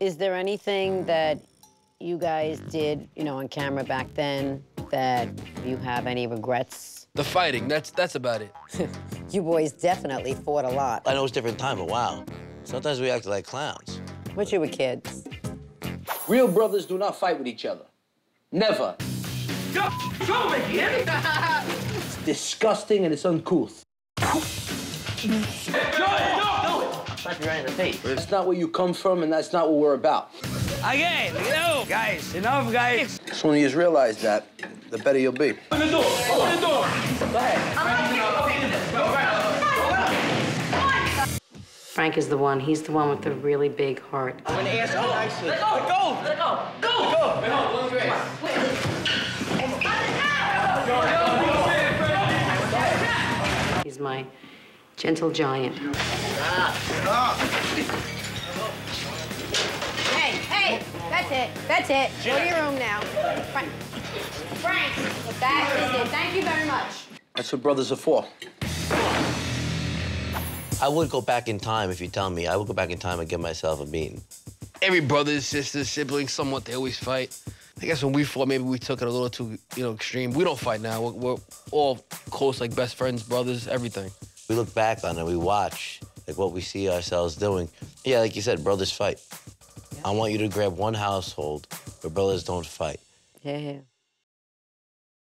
Is there anything that you guys did, you know, on camera back then that you have any regrets? The fighting, that's about it. You boys definitely fought a lot. I know it's a different time, but wow. Sometimes we acted like clowns. When you were kids. Real brothers do not fight with each other. Never. Go with him! It's disgusting and it's uncouth. No! Slap you right in the face. It's not where you come from and that's not what we're about. Again, no! Guys, enough, guys. As soon as you just realize that, the better you'll be. Open the door! Open the door! Go ahead. Frank is the one. He's the one with the really big heart. I'm gonna ask you nicely. Let go! Let go! Go! Let go! Let go! Let go! He's my gentle giant. Hey, hey! That's it. That's it. Go to your room now. Frank. Frank! That is it. Thank you very much. That's what brothers are for. I would go back in time if you tell me. I would go back in time and give myself a beating. Every brother, sister, sibling, somewhat, they always fight. I guess when we fought, maybe we took it a little too, you know, extreme. We don't fight now. We're all close, like best friends, brothers, everything. We look back on it, we watch, like, what we see ourselves doing. Yeah, like you said, brothers fight. Yeah. I want you to grab one household where brothers don't fight. Yeah.